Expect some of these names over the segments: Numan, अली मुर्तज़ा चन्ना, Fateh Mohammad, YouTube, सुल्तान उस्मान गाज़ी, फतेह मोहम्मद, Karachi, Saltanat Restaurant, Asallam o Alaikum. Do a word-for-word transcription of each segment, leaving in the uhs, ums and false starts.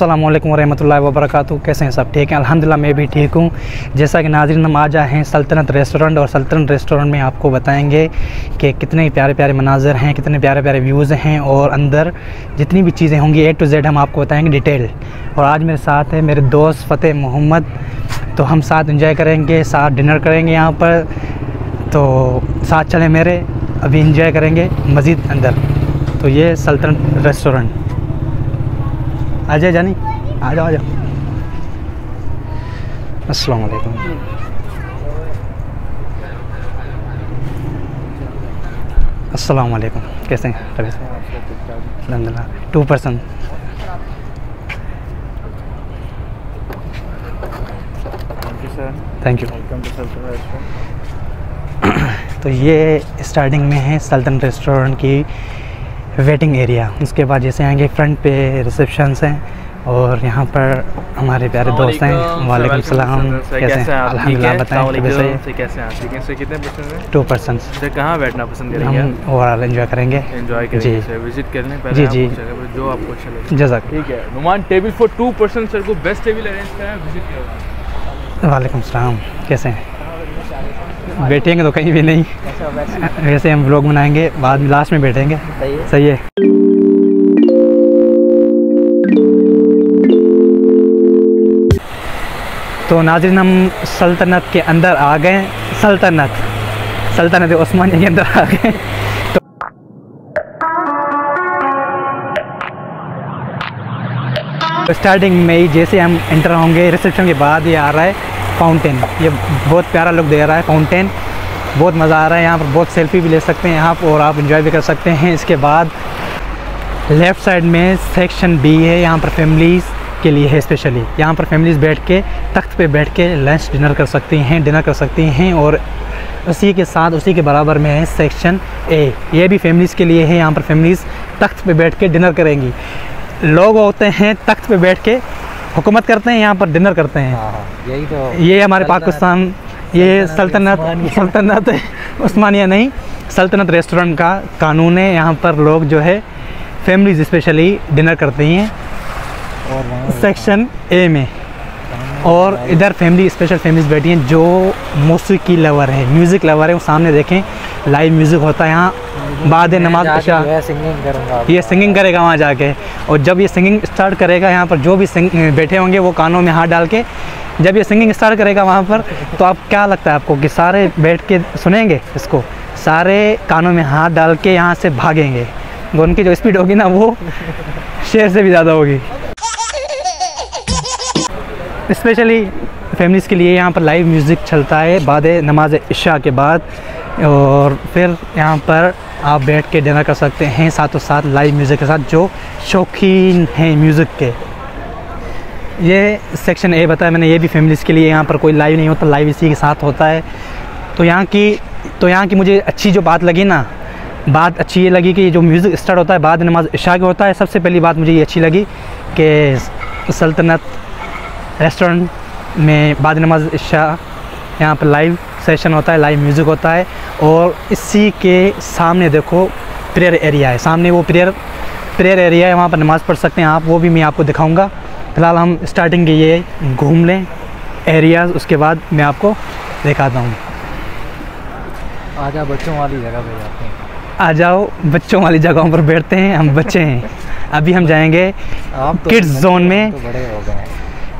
अस्सलाम वालेकुम रहमतुल्लाहि व बरकातहू। कैसे हैं सब? ठीक हैं, अल्हम्दुलिल्लाह मैं भी ठीक हूँ। जैसा कि नाज़रीन हम आ जाए हैं सल्तनत रेस्टोरेंट, और सल्तनत रेस्टोरेंट में आपको बताएंगे कि कितने प्यारे प्यारे मनाज़र हैं, कितने प्यारे प्यारे व्यूज़ हैं, और अंदर जितनी भी चीज़ें होंगी ए टू जेड हम आपको बताएँगे डिटेल। और आज मेरे साथ है मेरे दोस्त फ़तेह मोहम्मद, तो हम साथ इंजॉय करेंगे, साथ डिनर करेंगे यहाँ पर। तो साथ चलें मेरे, अभी इंजॉय करेंगे मज़ीद अंदर। तो ये सल्तनत रेस्टोरेंट। आ जाए जानी, आ जाओ आ जाओ। अस्सलाम वालेकुम। अस्सलाम वालेकुम। कैसे हैं? अलहमदिल्ला। Two percent thank you. तो ये स्टार्टिंग में है सल्तनत रेस्टोरेंट की वेटिंग एरिया। उसके बाद जैसे आएंगे फ्रंट पे रिसेप्शंस हैं, और यहाँ पर हमारे प्यारे दोस्त हैं। वालेकुम सलाम। कैसे हैं? अल्हम्दुलिल्लाह। बताएं कैसे हैं? कितने परसेंट हैं? Two percent. कहाँ बैठना पसंद करेंगे? हम ओवरऑल एंजॉय करेंगे। जी विजिट करने पहले जी जो आपको अच्छा लगे। जज़ाक। ठीक है Numan, table for two person sir को बेस्ट टेबल अरेंज कराएं, विजिट करवाएं। वालेकुम सलाम। कैसे हैं? बैठेंगे तो कहीं भी नहीं, वैसे हम व्लॉग बनाएंगे, बाद में लास्ट में बैठेंगे। सही है, सही है। तो नाज़रीन हम सल्तनत के अंदर आ गए, सल्तनत सल्तनत ओस्मानिया के अंदर आ गए। तो स्टार्टिंग में ही जैसे हम इंटर होंगे रिसेप्शन के बाद ये आ रहा है फाउंटेन। ये बहुत प्यारा लुक दे रहा है फाउंटेन, बहुत मज़ा आ रहा है यहाँ पर। बहुत सेल्फी भी ले सकते हैं आप, और आप एंजॉय भी कर सकते हैं। इसके बाद लेफ़्ट साइड में सेक्शन बी है, यहाँ पर फैमिलीज़ के लिए है स्पेशली। यहाँ पर फैमिलीज़ बैठ के तख्त पे बैठ के लंच डिनर कर सकती हैं, डिनर कर सकती हैं। और उसी के साथ उसी के बराबर में है सेक्शन ए, ये भी फैमिलीज़ के लिए है। यहाँ पर फैमिलीज़ तख्त पर बैठ के डिनर करेंगी। लोग होते हैं तख्त पर बैठ के हुकूमत करते हैं, यहाँ पर डिनर करते हैं। यही तो ये हमारे पाकिस्तान, ये सल्तनत सल्तनत उस्मानिया नहीं, सल्तनत रेस्टोरेंट का कानून है। यहाँ पर लोग जो है फैमिलीज स्पेशली डिनर करती हैं और सेक्शन ए में। और इधर फैमिली स्पेशल फैमिलीज बैठी हैं जो मौसीकी लवर है, म्यूज़िक लवर है। वो सामने देखें लाइव म्यूज़िक होता है यहाँ बाद नमाज इशा। ये सिंगिंग करेगा वहाँ जाके, और जब ये सिंगिंग स्टार्ट करेगा यहाँ पर जो भी बैठे होंगे वो कानों में हाथ डाल के, जब ये सिंगिंग स्टार्ट करेगा वहाँ पर, तो आप क्या लगता है आपको कि सारे बैठ के सुनेंगे इसको? सारे कानों में हाथ डाल के यहाँ से भागेंगे। उनकी जो स्पीड होगी ना वो शेर से भी ज़्यादा होगी। स्पेशली फैमिलीज़ के लिए यहाँ पर लाइव म्यूज़िक चलता है बाद नमाज इशा के बाद, और फिर यहाँ पर आप बैठ के डिनर कर सकते हैं साथों साथ लाइव म्यूज़िक के साथ जो शौकीन हैं म्यूज़िक के। ये सेक्शन ए बताया मैंने, ये भी फैमिलीज़ के लिए। यहाँ पर कोई लाइव नहीं होता, लाइव इसी के साथ होता है। तो यहाँ की तो यहाँ की मुझे अच्छी जो बात लगी ना, बात अच्छी ये लगी कि जो म्यूज़िक स्टार्ट होता है बाद नमाज इशा के होता है। सबसे पहली बात मुझे ये अच्छी लगी कि सल्तनत रेस्टोरेंट में बाद नमाज इशा यहाँ पर लाइव सेशन होता है, लाइव म्यूज़िक होता है। और इसी के सामने देखो प्रेयर एरिया है, सामने वो प्रेयर प्रेयर एरिया है, वहाँ पर नमाज़ पढ़ सकते हैं आप। वो भी मैं आपको दिखाऊंगा। फ़िलहाल हम स्टार्टिंग के ये घूम लें एरियाज़, उसके बाद मैं आपको दिखाता हूँ। आ जाओ बच्चों वाली जगह पर जाते हैं, आ जाओ बच्चों वाली जगहों पर बैठते हैं। हम बच्चे हैं, अभी हम जाएँगे किड्स जोन में।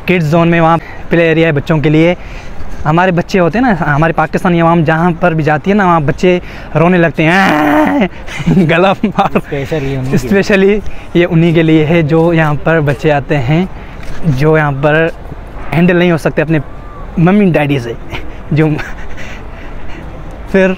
किड्स जोन में वहाँ प्ले एरिया है बच्चों के लिए। हमारे बच्चे होते हैं ना, हमारे पाकिस्तानी अवाम जहाँ पर भी जाती है ना, वहाँ बच्चे रोने लगते हैं गला मार। स्पेशली स्पेशली ये उन्हीं के लिए है जो यहाँ पर बच्चे आते हैं, जो यहाँ पर हैंडल नहीं हो सकते अपने मम्मी डैडी से, जो फिर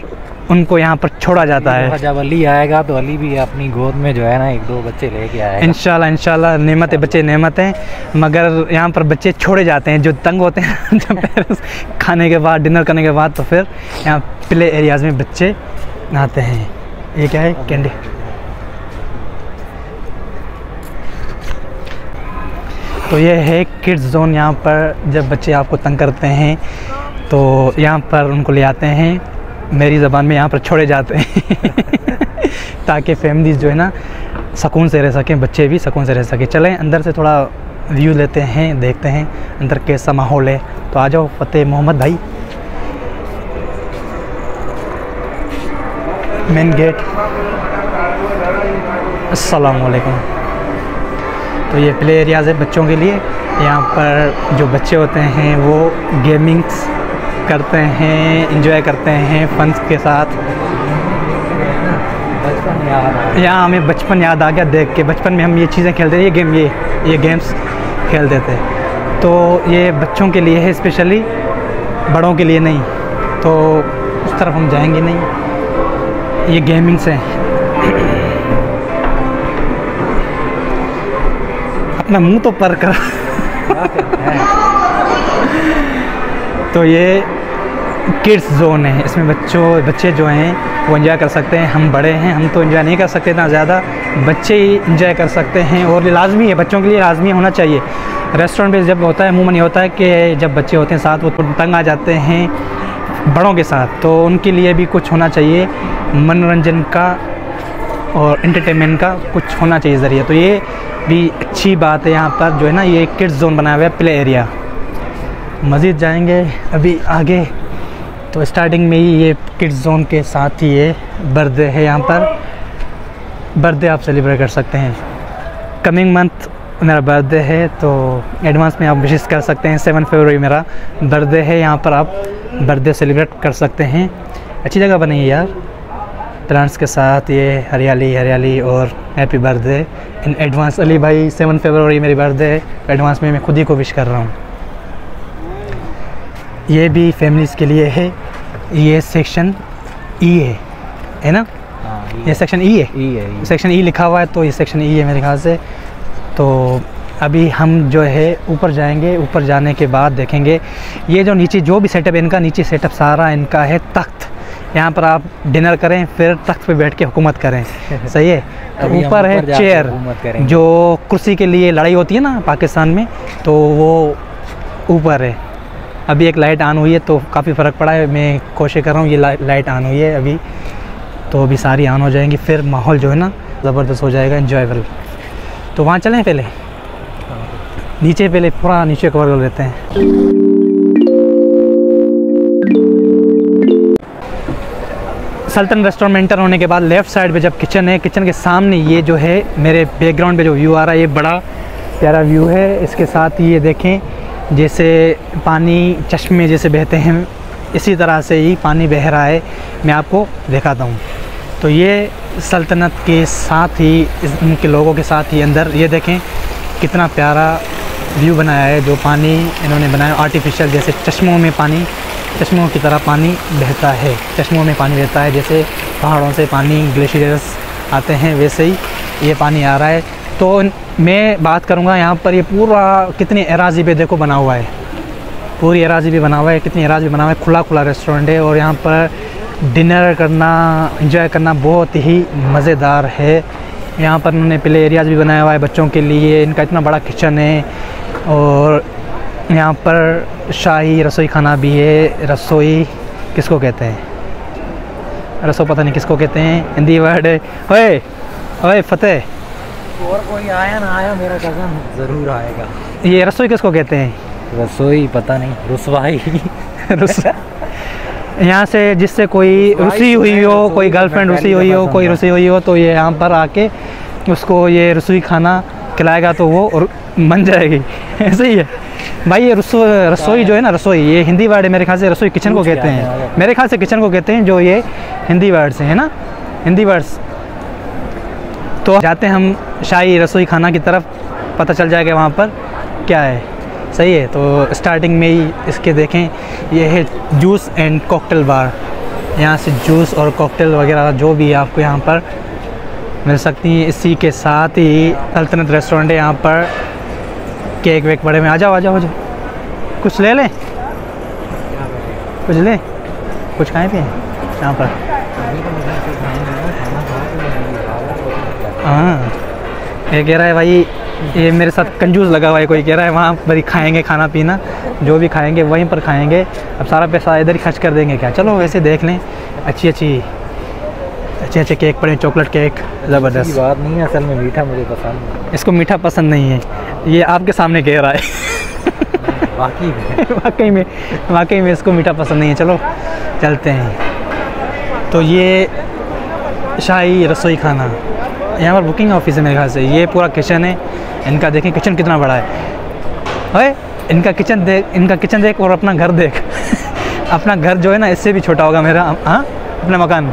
उनको यहाँ पर छोड़ा जाता है। जब अली आएगा तो अली भी अपनी गोद में जो है ना एक दो बच्चे लेके आएगा इंशाल्लाह। इंशाल्लाह नेमत है, बच्चे नेमत हैं। मगर यहाँ पर बच्चे छोड़े जाते हैं जो तंग होते हैं जब खाने के बाद, डिनर करने के बाद। तो फिर यहाँ प्ले एरियाज़ में बच्चे नहाते हैं। ये क्या है? कैंडी। तो ये है किड्स जोन। यहाँ पर जब बच्चे आपको तंग करते हैं तो यहाँ पर उनको ले आते हैं, मेरी ज़बान में यहाँ पर छोड़े जाते हैं ताकि फैमिलीज़ जो है ना सकून से रह सकें, बच्चे भी सकून से रह सकें। चलें अंदर से थोड़ा व्यू लेते हैं, देखते हैं अंदर कैसा माहौल है। तो आ जाओ फतेह मोहम्मद भाई, मेन गेट। अस्सलाम वालेकुम। तो ये प्ले एरियाज़ है बच्चों के लिए। यहाँ पर जो बच्चे होते हैं वो गेमिंग्स करते हैं, एंजॉय करते हैं फन के साथ। यहाँ हमें बचपन याद आ गया देख के, बचपन में हम ये चीज़ें खेलते थे, ये गेम ये ये गेम्स खेलते थे। तो ये बच्चों के लिए है स्पेशली, बड़ों के लिए नहीं। तो उस तरफ हम जाएंगे नहीं, ये गेमिंग्स हैं। अपना मुंह तो पर कर तो ये किड्स जोन है, इसमें बच्चों बच्चे जो हैं वो एंजॉय कर सकते हैं। हम बड़े हैं, हम तो एंजॉय नहीं कर सकते ना ज़्यादा, बच्चे ही एंजॉय कर सकते हैं। और लाजमी है, बच्चों के लिए लाजमी होना चाहिए। रेस्टोरेंट पे जब होता है अमूमन ये होता है कि जब बच्चे होते हैं साथ वो तंग आ जाते हैं बड़ों के साथ, तो उनके लिए भी कुछ होना चाहिए मनोरंजन का और एंटरटेनमेंट का, कुछ होना चाहिए ज़रिए। तो ये भी अच्छी बात है यहाँ पर जो है ना, ये किड्स जोन बनाया हुआ है, प्ले एरिया। मज़ीद जाएंगे अभी आगे। तो स्टार्टिंग में ही ये किड्स जोन के साथ ही ये बर्थडे है, यहाँ पर बर्थडे आप सेलिब्रेट कर सकते हैं। कमिंग मंथ मेरा बर्थडे है, तो एडवांस में आप विशेष कर सकते हैं। सेवन फरवरी मेरा बर्थडे है, यहाँ पर आप बर्थडे सेलिब्रेट कर सकते हैं। अच्छी जगह बनी है यार, प्लांट्स के साथ, ये हरियाली हरियाली। और happy birthday in advance Ali भाई, सेवन फरवरी मेरी बर्थडे है, एडवांस में मैं खुद ही को विश कर रहा हूँ। ये भी फैमिलीज़ के लिए है। ये सेक्शन ई है है ना? आ, ये, ये सेक्शन ई है, ई है सेक्शन ई लिखा हुआ है, तो ये सेक्शन ई है मेरे ख्याल से। तो अभी हम जो है ऊपर जाएंगे, ऊपर जाने के बाद देखेंगे ये जो नीचे जो भी सेटअप है इनका, नीचे सेटअप सारा इनका है तख्त। यहाँ पर आप डिनर करें फिर तख्त पे बैठ के हुकूमत करें, सही है। ऊपर है चेयर, जो कुर्सी के लिए लड़ाई होती है ना पाकिस्तान में, तो वो ऊपर है। अभी एक लाइट ऑन हुई है तो काफ़ी फ़र्क पड़ा है, मैं कोशिश कर रहा हूँ। ये ला, लाइट ऑन हुई है अभी, तो अभी सारी ऑन हो जाएंगी, फिर माहौल जो है ना ज़बरदस्त हो जाएगा, इन्जॉयबल। तो वहाँ चलें पहले, नीचे पहले पूरा नीचे कवर कर लेते हैं। सल्तन रेस्टोरेंट में एंटर होने के बाद लेफ़्ट साइड पे जब किचन है, किचन के सामने ये जो है मेरे बैकग्राउंड पे जो व्यू आ रहा है, ये बड़ा प्यारा व्यू है। इसके साथ ये देखें जैसे पानी चश्मे जैसे बहते हैं, इसी तरह से ही पानी बह रहा है, मैं आपको दिखाता हूँ। तो ये सल्तनत के साथ ही इनके लोगों के साथ ही अंदर ये देखें कितना प्यारा व्यू बनाया है। जो पानी इन्होंने बनाया आर्टिफिशियल, जैसे चश्मों में पानी, चश्मों की तरह पानी बहता है, चश्मों में पानी बहता है। जैसे पहाड़ों से पानी ग्लेशियर्स आते हैं वैसे ही ये पानी आ रहा है। तो मैं बात करूंगा यहाँ पर, ये पूरा कितनी एराजी पे देखो बना हुआ है, पूरी एराजी पे बना हुआ है, कितनी एराजी बना हुआ है, खुला खुला रेस्टोरेंट है। और यहाँ पर डिनर करना, इंजॉय करना बहुत ही मज़ेदार है। यहाँ पर उन्होंने प्ले एरियाज़ भी बनाया हुआ है बच्चों के लिए, इनका इतना बड़ा किचन है। और यहाँ पर शाही रसोई खाना भी है। रसोई किसको कहते हैं, रसोई पता नहीं किसको कहते हैं, हिंदी वर्ड है। ओए ओए फतेह, और कोई आया ना आया, मेरा कज़न ज़रूर आएगा। ये रसोई किसको कहते हैं? रसोई पता नहीं, रसवाई यहाँ से जिससे कोई रुसी हुई हो, कोई गर्लफ्रेंड रुसी हुई हो, कोई रुसी हुई हो, तो ये यहाँ पर आके उसको ये रसोई खाना खिलाएगा तो वो बन जाएगी, ऐसे ही है भाई। ये रसो रसोई जो है ना, रसोई ये हिंदी वर्ड है मेरे ख्याल से, रसोई किचन को कहते हैं मेरे ख्याल से, किचन को कहते हैं जो ये हिंदी वर्ड से है ना, हिंदी वर्ड्स। तो जाते हैं हम शाही रसोई खाना की तरफ, पता चल जाएगा वहाँ पर क्या है, सही है। तो स्टार्टिंग में ही इसके देखें ये है जूस एंड कॉकटेल बार, यहाँ से जूस और कॉकटेल वगैरह जो भी आपको यहाँ पर मिल सकती हैं। इसी के साथ ही सल्तनत रेस्टोरेंट है, यहाँ पर केक वेक बड़े में। आ जाओ आ जाओ, कुछ ले लें, कुछ लें, कुछ खाएँ पिए यहाँ पर। हाँ ये कह रहा है भाई, ये मेरे साथ कंजूस लगा हुआ है, कोई कह रहा है वहाँ पर ही खाएँगे, खाना पीना जो भी खाएँगे वहीं पर खाएँगे, अब सारा पैसा इधर ही खर्च कर देंगे क्या। चलो वैसे देख लें, अच्छी अच्छी अच्छे अच्छे केक पड़े, चॉकलेट केक ज़बरदस्त। बात नहीं है, असल में मीठा मुझे पसंद नहीं है, इसको मीठा पसंद नहीं है। ये आपके सामने कह रहा है। वाकई में वाकई में वाकई में इसको मीठा पसंद नहीं है। चलो चलते हैं। तो ये शाही रसोई खाना, यहाँ पर बुकिंग ऑफिस है मेरे ख्याल से। ये पूरा किचन है इनका, देखें किचन कितना बड़ा है। अरे इनका किचन देख, इनका किचन देख और अपना घर देख। अपना घर जो है ना इससे भी छोटा होगा मेरा। हाँ अपना मकान।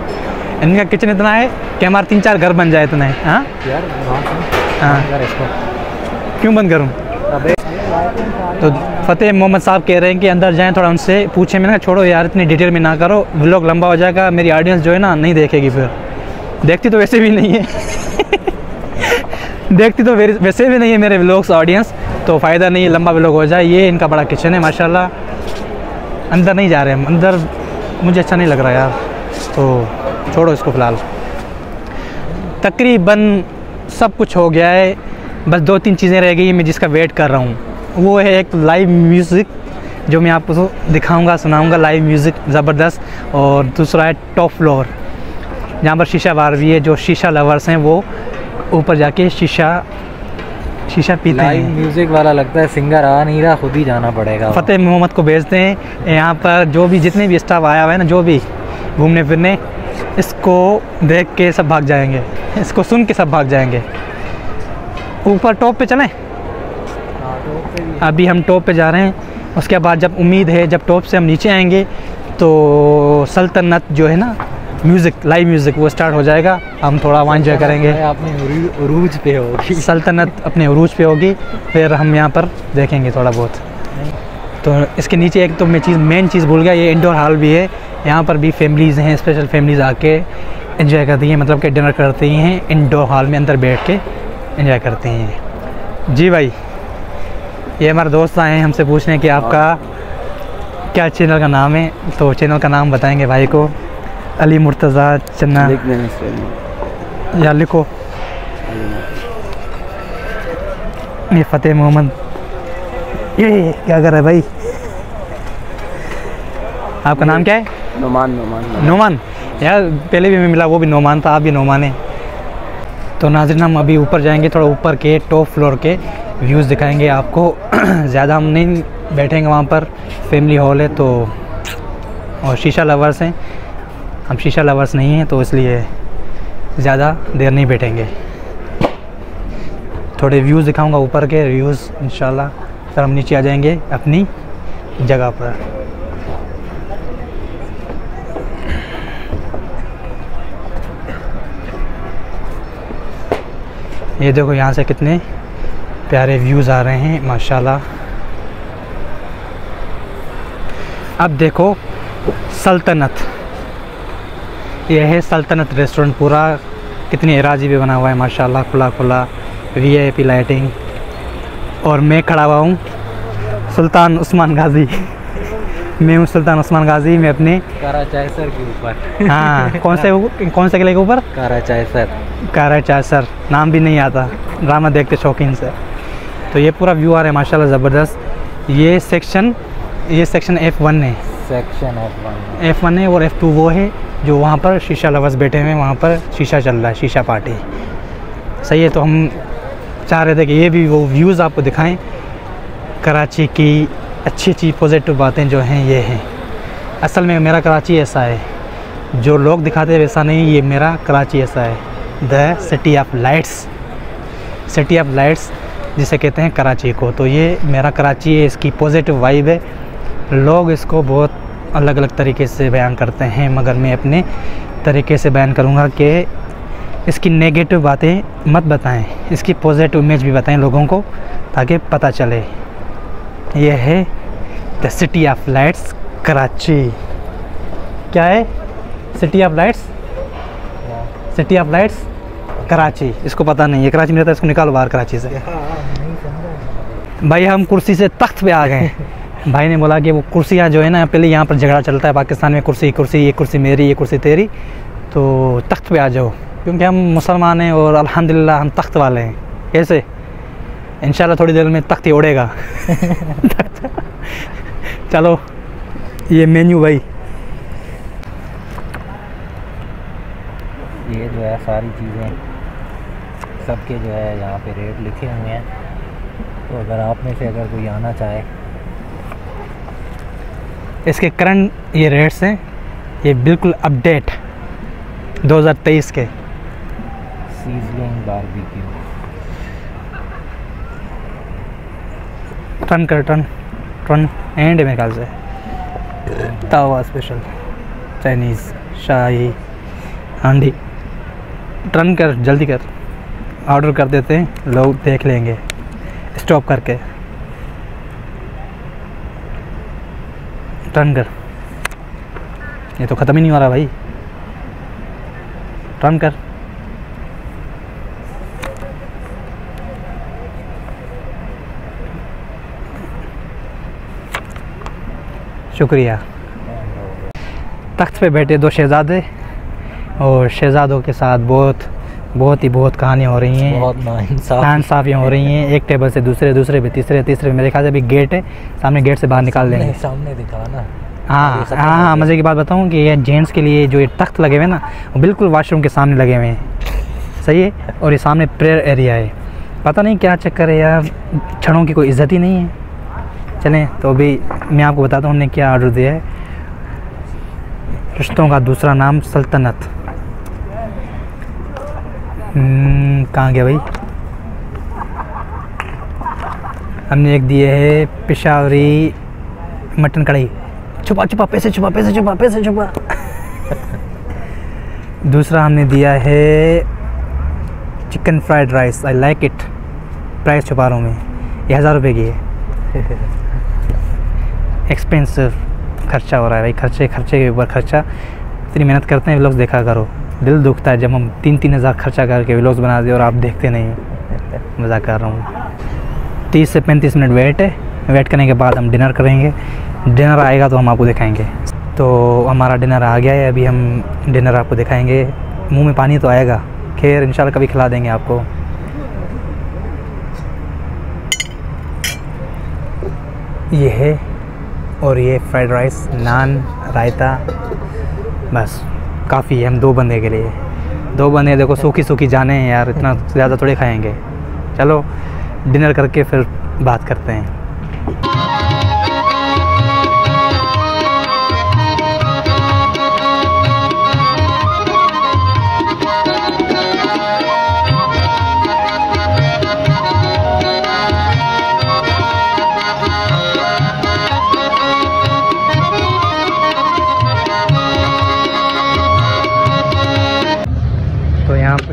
इनका किचन इतना है कि हमारा तीन चार घर बन जाए इतना है। हाँ हाँ क्यों बंद करूँ। तो फतेह मोहम्मद साहब कह रहे हैं कि अंदर जाएं, थोड़ा उनसे पूछें। मैंने कहा छोड़ो यार इतनी डिटेल में ना करो, व्लॉग लंबा हो जाएगा, मेरी ऑडियंस जो है ना नहीं देखेगी। फिर देखती तो वैसे भी नहीं है। देखती तो वैसे भी नहीं है मेरे व्लॉग्स ऑडियंस, तो फ़ायदा नहीं है लंबा व्लॉग हो जाए। ये इनका बड़ा किचन है माशाल्लाह। अंदर नहीं जा रहे हम, अंदर मुझे अच्छा नहीं लग रहा यार, तो छोड़ो इसको फ़िलहाल। तकरीबन सब कुछ हो गया है, बस दो तीन चीज़ें रह गई हैं मैं जिसका वेट कर रहा हूँ। वो है एक लाइव म्यूज़िक जो मैं आपको दिखाऊंगा सुनाऊंगा, लाइव म्यूज़िक ज़बरदस्त। और दूसरा है टॉप फ्लोर, जहाँ पर शीशा बार भी है। जो शीशा लवर्स हैं वो ऊपर जाके शीशा शीशा पीते हैं। म्यूज़िक वाला लगता है सिंगर आ नहीं रहा, खुद ही जाना पड़ेगा। फतेह मोहम्मद को भेजते हैं यहाँ पर, जो भी जितने भी स्टाफ आया हुआ है ना जो भी घूमने फिरने, इसको देख के सब भाग जाएंगे, इसको सुन के सब भाग जाएंगे। ऊपर टॉप पे चलें, अभी हम टॉप पे जा रहे हैं। उसके बाद जब उम्मीद है जब टॉप से हम नीचे आएंगे तो सल्तनत जो है ना म्यूज़िक लाइव म्यूज़िक वो स्टार्ट हो जाएगा। हम थोड़ा वहाँ इन्जॉय करेंगे। अपने उरूज पे होगी सल्तनत, अपने उरूज पे होगी। फिर हम यहाँ पर देखेंगे थोड़ा बहुत। तो इसके नीचे एक तो मैं चीज़ मेन चीज़ भूल गया, ये इंडोर हॉल भी है। यहाँ पर भी फैमिलीज़ हैं, स्पेशल फैमिलीज़ आके एंजॉय करती हैं, मतलब कि डिनर करती हैं इंडोर हॉल में, अंदर बैठ के एंजॉय करती हैं। जी भाई ये हमारे दोस्त आए हैं हमसे पूछने कि आपका क्या चैनल का नाम है, तो चैनल का नाम बताएंगे भाई को। अली मुर्तज़ा चन्ना या लिखो। ये फतेह मोहम्मद ये क्या कर रहा है भाई। आपका नाम क्या है? नुमान। नुमान नुमान यार पहले भी मैं मिला वो भी नुमान था, आप भी नुमान है। तो नाज़रीन हम अभी ऊपर जाएंगे, थोड़ा ऊपर के टॉप फ्लोर के व्यूज़ दिखाएंगे आपको। ज़्यादा हम नहीं बैठेंगे वहाँ पर, फैमिली हॉल है तो, और शीशा लवर्स हैं, हम शीशा लवर्स नहीं हैं तो इसलिए ज़्यादा देर नहीं बैठेंगे। थोड़े व्यूज़ दिखाऊँगा ऊपर के व्यूज़ इंशाल्लाह, फिर हम नीचे आ जाएंगे अपनी जगह पर। ये देखो यहाँ से कितने प्यारे व्यूज़ आ रहे हैं माशाल्लाह। अब देखो सल्तनत, यह है सल्तनत रेस्टोरेंट, पूरा कितनी एराजी भी बना हुआ है माशाल्लाह। खुला खुला वीआईपी लाइटिंग, और मैं खड़ा हुआ हूँ सुल्तान उस्मान गाज़ी। मैं हूँ सुल्तान उस्मान गाज़ी, मैं अपने काराचायसर के ऊपर। हाँ कौन से कौन से किले के ऊपर? काराचायसर। काराचायसर नाम भी नहीं आता, ड्रामा देखते शौकीन से। तो ये पूरा व्यू आ रहा है माशाल्लाह ज़बरदस्त। ये सेक्शन ये सेक्शन एफ़ वन है, section F one F one है और एफ़ टू वो है जो वहाँ पर शीशा लवर्स बैठे हुए हैं, वहाँ पर शीशा चल रहा है, शीशा पार्टी। सही है। तो हम चाह रहे थे कि ये भी वो व्यूज़ आपको दिखाएँ कराची की, अच्छी अच्छी पॉजिटिव बातें जो हैं ये हैं। असल में मेरा कराची ऐसा है, जो लोग दिखाते हैं वैसा नहीं, ये मेरा कराची ऐसा है। The city of lights, city of lights जिसे कहते हैं कराची को। तो ये मेरा कराची है, इसकी पॉजिटिव वाइब है। लोग इसको बहुत अलग अलग तरीके से बयान करते हैं, मगर मैं अपने तरीके से बयान करूँगा कि इसकी नेगेटिव बातें मत बताएँ, इसकी पॉजिटिव इमेज भी बताएँ लोगों को, ताकि पता चले। यह है the city of lights Karachi. क्या है? City of lights, city of lights Karachi. इसको पता नहीं है, कराची में रहता है, इसको निकालो बाहर कराची से। भाई हम कुर्सी से तख्त पे आ गए। भाई ने बोला कि वो कुर्सियाँ जो है ना, पहले यहाँ पर झगड़ा चलता है पाकिस्तान में, कुर्सी कुर्सी ये कुर्सी मेरी ये कुर्सी तेरी, तो तख्त पे आ जाओ, क्योंकि हम मुसलमान हैं और अल्हम्दुलिल्लाह हम तख्त वाले हैं। कैसे? इंशाल्लाह थोड़ी देर में तख्ती उड़ेगा। चलो ये मेन्यू भाई, ये जो है सारी चीज़ें सबके जो है यहाँ पे रेट लिखे हुए हैं। तो अगर आप में से अगर कोई आना चाहे, इसके करंट ये रेट्स हैं, ये बिल्कुल अपडेट दो हज़ार तेईस के। सीजलिंग बारबेक्यू टर्न कर टर्न टर्न एंड मेरे ख्याल से तावा स्पेशल चाइनीज़ शाही हांडी टर्न कर, जल्दी कर, ऑर्डर कर देते हैं, लोग देख लेंगे स्टॉप करके। टर्न कर, ये तो ख़त्म ही नहीं हो रहा भाई। टर्न कर, शुक्रिया। तख्त पे बैठे दो शहजादे और शहजादों के साथ बहुत बहुत ही बहुत कहानियाँ हो रही हैं, बहुत नाइंसाफियाँ हो रही हैं। एक टेबल से दूसरे दूसरे पे तीसरे तीसरे, मेरे ख्याल से अभी गेट है सामने, गेट से बाहर निकाल लेंगे। सामने दिखा ना। हाँ हाँ हाँ, मज़े की बात बताऊँ कि ये जेंट्स के लिए जो ये तख्त लगे हुए हैं ना, वो बिल्कुल वाशरूम के सामने लगे हुए हैं, सही है। और ये सामने प्रेयर एरिया है, पता नहीं क्या चक्कर है यार, क्षणों की कोई इज्जत ही नहीं है। चलें तो अभी मैं आपको बताता हूँ हमने क्या ऑर्डर दिया है। रिश्तों का दूसरा नाम सल्तनत। कहाँ गया भाई? हमने एक दिए है पेशावरी मटन कढ़ाई, छुपा छुपा पैसे छुपा पैसे छुपा पैसे छुपा। दूसरा हमने दिया है chicken fried rice, I like it. Price छुपा रहा हूँ मैं, ये हज़ार रुपये की है। एक्सपेंसिव खर्चा हो रहा है भाई, खर्चे खर्चे के ऊपर खर्चा। इतनी मेहनत करते हैं व्लॉग्स, देखा करो। दिल दुखता है जब हम तीन तीन हज़ार खर्चा करके व्लॉग्स बना दें और आप देखते नहीं। मज़ा कर रहा हूँ। तीस से पैंतीस मिनट वेट है, वेट करने के बाद हम डिनर करेंगे। डिनर आएगा तो हम आपको दिखाएंगे। तो हमारा डिनर आ गया है, अभी हम डिनर आपको दिखाएंगे। मुंह में पानी तो आएगा, खैर इंशाल्लाह कभी खिला देंगे आपको। ये है और ये फ्राइड राइस, नान, रायता, बस काफ़ी है हम दो बंदे के लिए। दो बंदे देखो सूखी सूखी जाने हैं यार, इतना ज़्यादा थोड़े खाएंगे। चलो डिनर करके फिर बात करते हैं।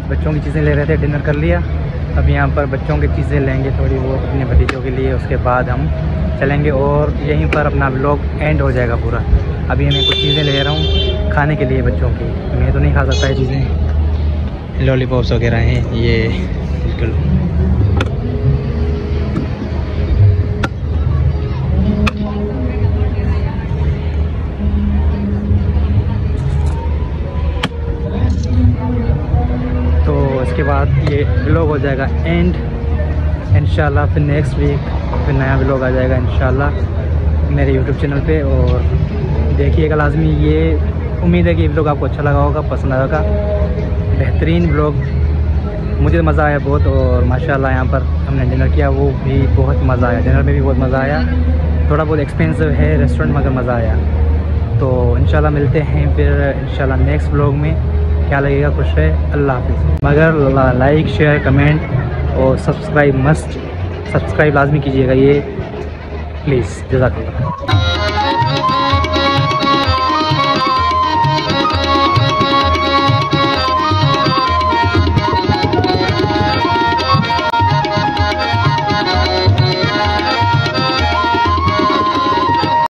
बच्चों की चीज़ें ले रहे थे, डिनर कर लिया। अब यहाँ पर बच्चों की चीज़ें लेंगे थोड़ी वो अपने भतीजों के लिए, उसके बाद हम चलेंगे और यहीं पर अपना व्लॉग एंड हो जाएगा पूरा। अभी मैं कुछ चीज़ें ले रहा हूँ खाने के लिए बच्चों की, मैं तो नहीं खा सकता ये चीज़ें, लॉलीपॉप्स वगैरह हैं ये। बिल्कुल के बाद ये व्लॉग हो जाएगा एंड। इंशाल्लाह फिर नेक्स्ट वीक फिर नया व्लॉग आ जाएगा इंशाल्लाह मेरे यूट्यूब चैनल पे, और देखिएगा लाजमी। ये उम्मीद है कि व्लॉग आपको अच्छा लगा होगा, पसंद आया होगा। बेहतरीन व्लॉग, मुझे मज़ा आया बहुत। और माशाल्लाह यहाँ पर हमने डिनर किया, वो भी बहुत मज़ा आया। डिनर में भी बहुत मज़ा आया, थोड़ा बहुत एक्सपेंसिव है रेस्टोरेंट मगर मज़ा आया। तो इंशाल्लाह मिलते हैं फिर इंशाल्लाह नेक्स्ट व्लॉग में। क्या लगेगा खुश है, अल्लाह हाफिज़। मगर लाइक शेयर कमेंट और सब्सक्राइब मस्ट, सब्सक्राइब लाजमी कीजिएगा ये प्लीज़। जज़ाकल्लाह।